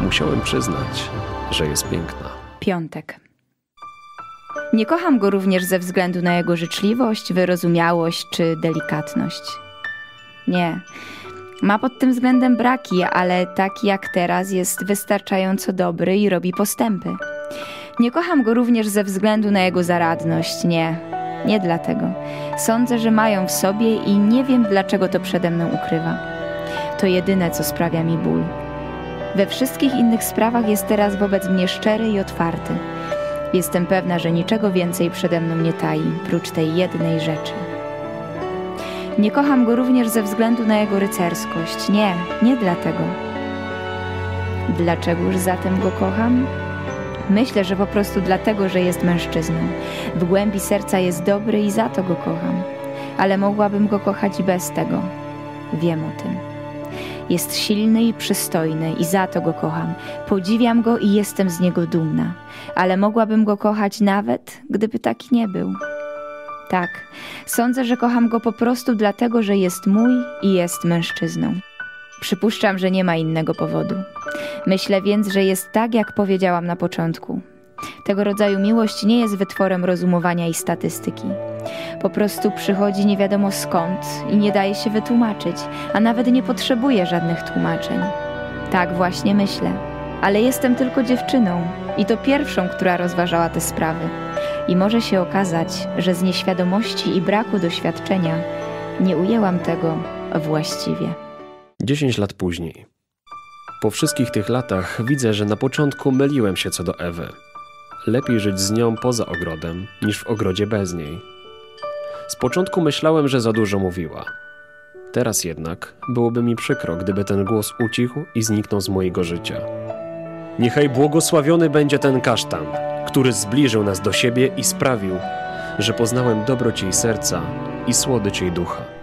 musiałem przyznać, że jest piękna. Piątek. Nie kocham go również ze względu na jego życzliwość, wyrozumiałość czy delikatność. Nie. Ma pod tym względem braki, ale tak jak teraz jest wystarczająco dobry i robi postępy. Nie kocham go również ze względu na jego zaradność, nie, nie dlatego. Sądzę, że mają w sobie i nie wiem, dlaczego to przede mną ukrywa. To jedyne, co sprawia mi ból. We wszystkich innych sprawach jest teraz wobec mnie szczery i otwarty. Jestem pewna, że niczego więcej przede mną nie tai, prócz tej jednej rzeczy. Nie kocham go również ze względu na jego rycerskość, nie, nie dlatego. Dlaczegoż zatem go kocham? Myślę, że po prostu dlatego, że jest mężczyzną. W głębi serca jest dobry i za to go kocham. Ale mogłabym go kochać i bez tego. Wiem o tym. Jest silny i przystojny i za to go kocham. Podziwiam go i jestem z niego dumna. Ale mogłabym go kochać nawet, gdyby taki nie był. Tak, sądzę, że kocham go po prostu dlatego, że jest mój i jest mężczyzną. Przypuszczam, że nie ma innego powodu. Myślę więc, że jest tak, jak powiedziałam na początku. Tego rodzaju miłość nie jest wytworem rozumowania i statystyki. Po prostu przychodzi nie wiadomo skąd i nie daje się wytłumaczyć, a nawet nie potrzebuje żadnych tłumaczeń. Tak właśnie myślę. Ale jestem tylko dziewczyną i to pierwszą, która rozważała te sprawy. I może się okazać, że z nieświadomości i braku doświadczenia nie ujęłam tego właściwie. Dziesięć lat później. Po wszystkich tych latach widzę, że na początku myliłem się co do Ewy. Lepiej żyć z nią poza ogrodem, niż w ogrodzie bez niej. Z początku myślałem, że za dużo mówiła. Teraz jednak byłoby mi przykro, gdyby ten głos ucichł i zniknął z mojego życia. Niechaj błogosławiony będzie ten kasztan, który zbliżył nas do siebie i sprawił, że poznałem dobroć jej serca i słodycz jej ducha.